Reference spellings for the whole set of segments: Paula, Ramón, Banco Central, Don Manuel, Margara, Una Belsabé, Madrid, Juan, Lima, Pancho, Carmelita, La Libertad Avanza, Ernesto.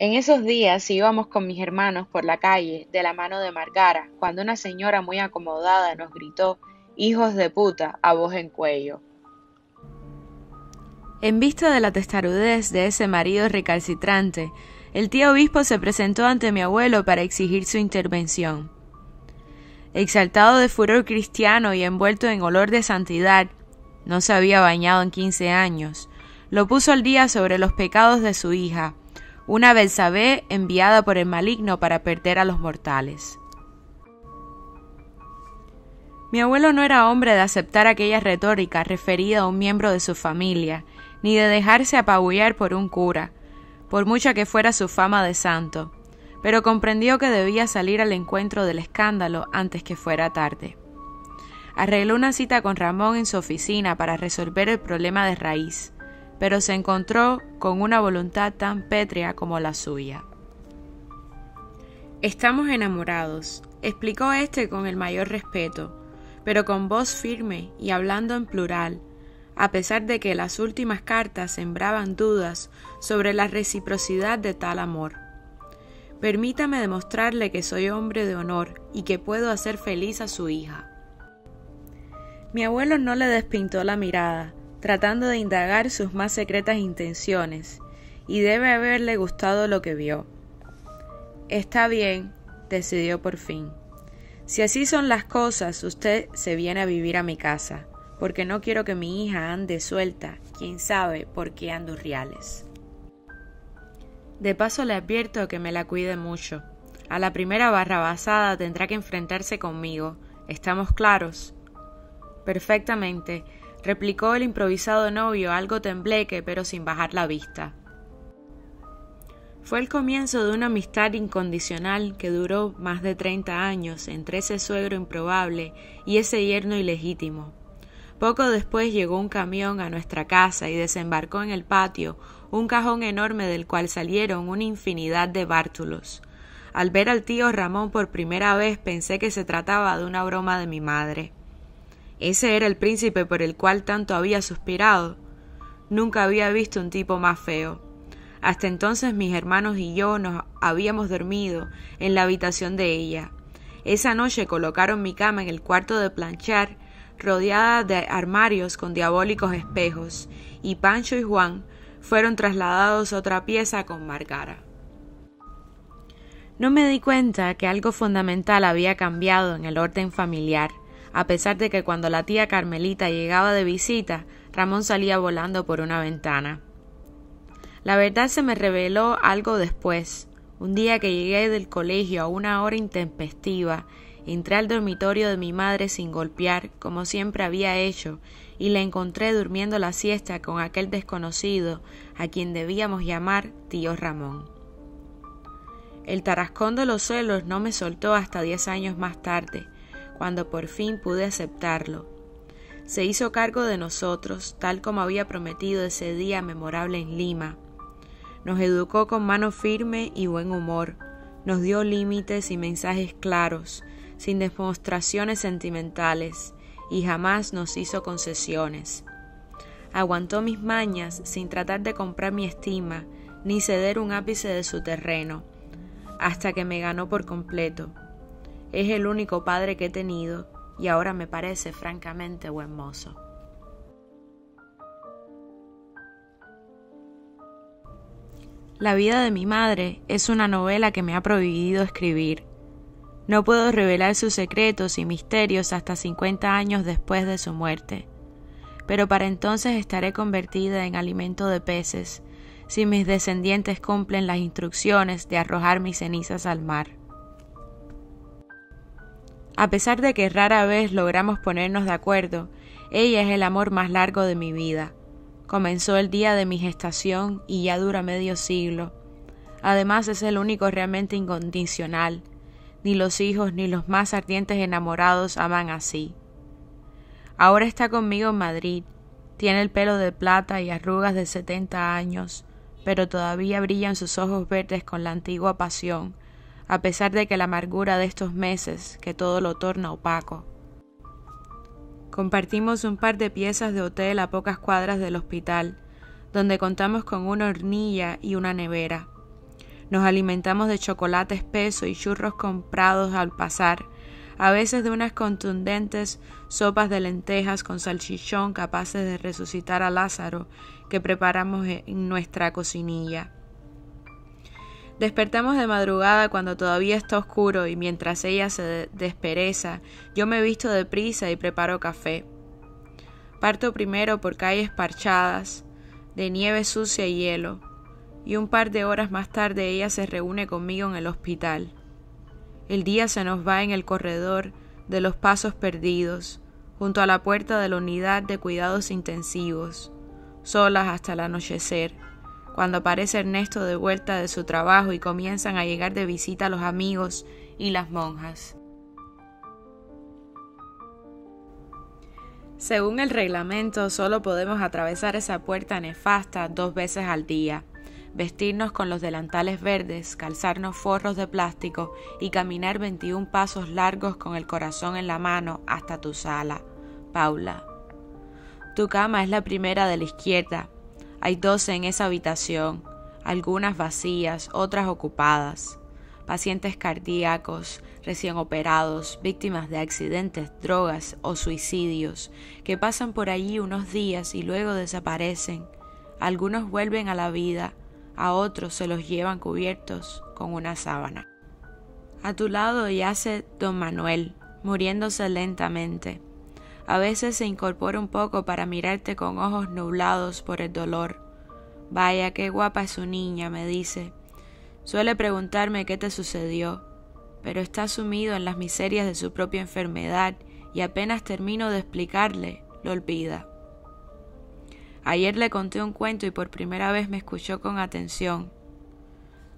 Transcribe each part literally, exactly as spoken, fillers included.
En esos días íbamos con mis hermanos por la calle de la mano de Margara, cuando una señora muy acomodada nos gritó, hijos de puta, a voz en cuello. En vista de la testarudez de ese marido recalcitrante, el tío obispo se presentó ante mi abuelo para exigir su intervención. Exaltado de furor cristiano y envuelto en olor de santidad, no se había bañado en quince años, lo puso al día sobre los pecados de su hija, una Belsabé enviada por el maligno para perder a los mortales. Mi abuelo no era hombre de aceptar aquella retórica referida a un miembro de su familia, ni de dejarse apabullar por un cura, por mucha que fuera su fama de santo, pero comprendió que debía salir al encuentro del escándalo antes que fuera tarde. Arregló una cita con Ramón en su oficina para resolver el problema de raíz, pero se encontró con una voluntad tan pétrea como la suya. «Estamos enamorados», explicó este con el mayor respeto, pero con voz firme y hablando en plural, a pesar de que las últimas cartas sembraban dudas sobre la reciprocidad de tal amor. Permítame demostrarle que soy hombre de honor y que puedo hacer feliz a su hija. Mi abuelo no le despintó la mirada, tratando de indagar sus más secretas intenciones, y debe haberle gustado lo que vio. Está bien, decidió por fin. Si así son las cosas, usted se viene a vivir a mi casa, porque no quiero que mi hija ande suelta, quién sabe por qué andurriales. De paso le advierto que me la cuide mucho. A la primera barrabasada tendrá que enfrentarse conmigo. ¿Estamos claros? Perfectamente, replicó el improvisado novio, algo tembleque pero sin bajar la vista. Fue el comienzo de una amistad incondicional que duró más de treinta años entre ese suegro improbable y ese yerno ilegítimo. Poco después llegó un camión a nuestra casa y desembarcó en el patio un cajón enorme del cual salieron una infinidad de bártulos. Al ver al tío Ramón por primera vez pensé que se trataba de una broma de mi madre. Ese era el príncipe por el cual tanto había suspirado. Nunca había visto un tipo más feo. Hasta entonces mis hermanos y yo nos habíamos dormido en la habitación de ella. Esa noche colocaron mi cama en el cuarto de planchar, rodeada de armarios con diabólicos espejos, y Pancho y Juan fueron trasladados a otra pieza con Margara. No me di cuenta que algo fundamental había cambiado en el orden familiar, a pesar de que cuando la tía Carmelita llegaba de visita, Ramón salía volando por una ventana. La verdad se me reveló algo después. Un día que llegué del colegio a una hora intempestiva, entré al dormitorio de mi madre sin golpear, como siempre había hecho, y la encontré durmiendo la siesta con aquel desconocido a quien debíamos llamar tío Ramón. El tarascón de los celos no me soltó hasta diez años más tarde, cuando por fin pude aceptarlo. Se hizo cargo de nosotros, tal como había prometido ese día memorable en Lima. Nos educó con mano firme y buen humor, nos dio límites y mensajes claros, sin demostraciones sentimentales, y jamás nos hizo concesiones. Aguantó mis mañas sin tratar de comprar mi estima, ni ceder un ápice de su terreno, hasta que me ganó por completo. Es el único padre que he tenido, y ahora me parece francamente buen mozo. La vida de mi madre es una novela que me ha prohibido escribir. No puedo revelar sus secretos y misterios hasta cincuenta años después de su muerte, pero para entonces estaré convertida en alimento de peces si mis descendientes cumplen las instrucciones de arrojar mis cenizas al mar. A pesar de que rara vez logramos ponernos de acuerdo, ella es el amor más largo de mi vida. Comenzó el día de mi gestación y ya dura medio siglo. Además es el único realmente incondicional. Ni los hijos ni los más ardientes enamorados aman así. Ahora está conmigo en Madrid. Tiene el pelo de plata y arrugas de setenta años, pero todavía brillan sus ojos verdes con la antigua pasión, a pesar de que la amargura de estos meses que todo lo torna opaco. Compartimos un par de piezas de hotel a pocas cuadras del hospital, donde contamos con una hornilla y una nevera. Nos alimentamos de chocolate espeso y churros comprados al pasar, a veces de unas contundentes sopas de lentejas con salchichón capaces de resucitar a Lázaro que preparamos en nuestra cocinilla. Despertamos de madrugada cuando todavía está oscuro y mientras ella se despereza, yo me visto deprisa y preparo café. Parto primero por calles parchadas, de nieve sucia y hielo, y un par de horas más tarde ella se reúne conmigo en el hospital. El día se nos va en el corredor de los pasos perdidos, junto a la puerta de la unidad de cuidados intensivos, solas hasta el anochecer, cuando aparece Ernesto de vuelta de su trabajo y comienzan a llegar de visita los amigos y las monjas. Según el reglamento, solo podemos atravesar esa puerta nefasta dos veces al día, vestirnos con los delantales verdes, calzarnos forros de plástico y caminar veintiún pasos largos con el corazón en la mano hasta tu sala, Paula. Tu cama es la primera de la izquierda. Hay doce en esa habitación, algunas vacías, otras ocupadas. Pacientes cardíacos, recién operados, víctimas de accidentes, drogas o suicidios, que pasan por allí unos días y luego desaparecen. Algunos vuelven a la vida, a otros se los llevan cubiertos con una sábana. A tu lado yace Don Manuel, muriéndose lentamente. A veces se incorpora un poco para mirarte con ojos nublados por el dolor. «Vaya, qué guapa es su niña», me dice. Suele preguntarme qué te sucedió, pero está sumido en las miserias de su propia enfermedad y apenas termino de explicarle, lo olvida. Ayer le conté un cuento y por primera vez me escuchó con atención.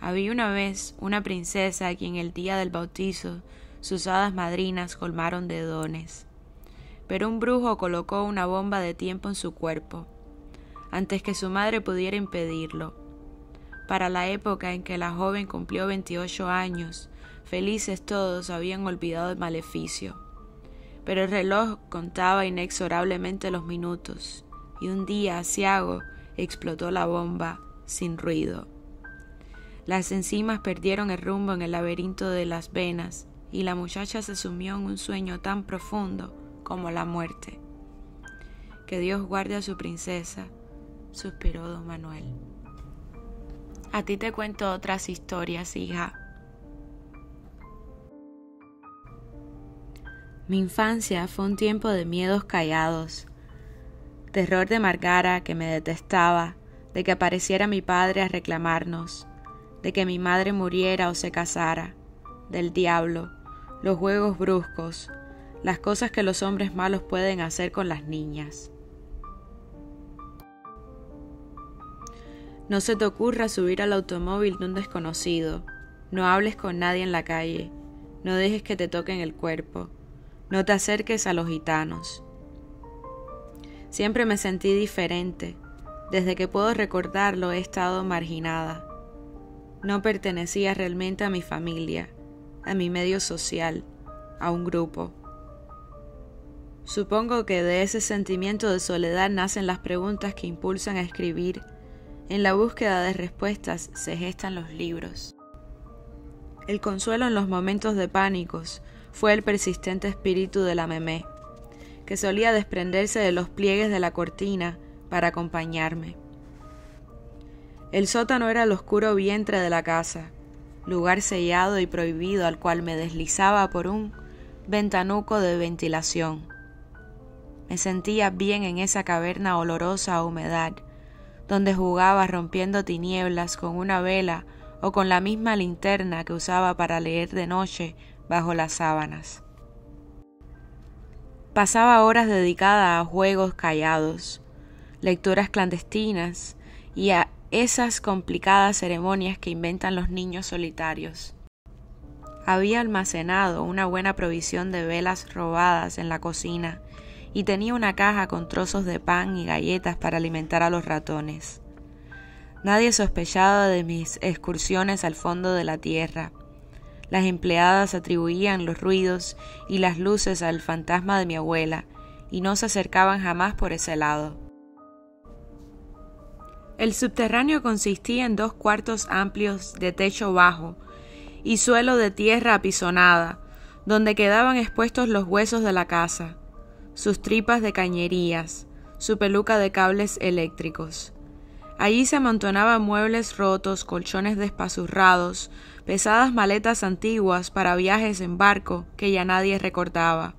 Había una vez una princesa a quien el día del bautizo sus hadas madrinas colmaron de dones. Pero un brujo colocó una bomba de tiempo en su cuerpo, antes que su madre pudiera impedirlo. Para la época en que la joven cumplió veintiocho años, felices todos habían olvidado el maleficio. Pero el reloj contaba inexorablemente los minutos, y un día aciago explotó la bomba sin ruido. Las enzimas perdieron el rumbo en el laberinto de las venas, y la muchacha se sumió en un sueño tan profundo como la muerte. Que Dios guarde a su princesa, suspiró Don Manuel. A ti te cuento otras historias, hija. Mi infancia fue un tiempo de miedos callados, terror de Margara, que me detestaba, de que apareciera mi padre a reclamarnos, de que mi madre muriera o se casara, del diablo, los juegos bruscos, las cosas que los hombres malos pueden hacer con las niñas. No se te ocurra subir al automóvil de un desconocido. No hables con nadie en la calle. No dejes que te toquen el cuerpo. No te acerques a los gitanos. Siempre me sentí diferente. Desde que puedo recordarlo he estado marginada. No pertenecía realmente a mi familia, a mi medio social, a un grupo. Supongo que de ese sentimiento de soledad nacen las preguntas que impulsan a escribir. En la búsqueda de respuestas se gestan los libros. El consuelo en los momentos de pánicos fue el persistente espíritu de la memé, que solía desprenderse de los pliegues de la cortina para acompañarme. El sótano era el oscuro vientre de la casa, lugar sellado y prohibido al cual me deslizaba por un ventanuco de ventilación. Me sentía bien en esa caverna olorosa a humedad, donde jugaba rompiendo tinieblas con una vela o con la misma linterna que usaba para leer de noche bajo las sábanas. Pasaba horas dedicada a juegos callados, lecturas clandestinas y a esas complicadas ceremonias que inventan los niños solitarios. Había almacenado una buena provisión de velas robadas en la cocina, y tenía una caja con trozos de pan y galletas para alimentar a los ratones. Nadie sospechaba de mis excursiones al fondo de la tierra. Las empleadas atribuían los ruidos y las luces al fantasma de mi abuela, y no se acercaban jamás por ese lado. El subterráneo consistía en dos cuartos amplios de techo bajo y suelo de tierra apisonada, donde quedaban expuestos los huesos de la casa, sus tripas de cañerías, su peluca de cables eléctricos. Allí se amontonaban muebles rotos, colchones despazurrados, pesadas maletas antiguas para viajes en barco que ya nadie recortaba.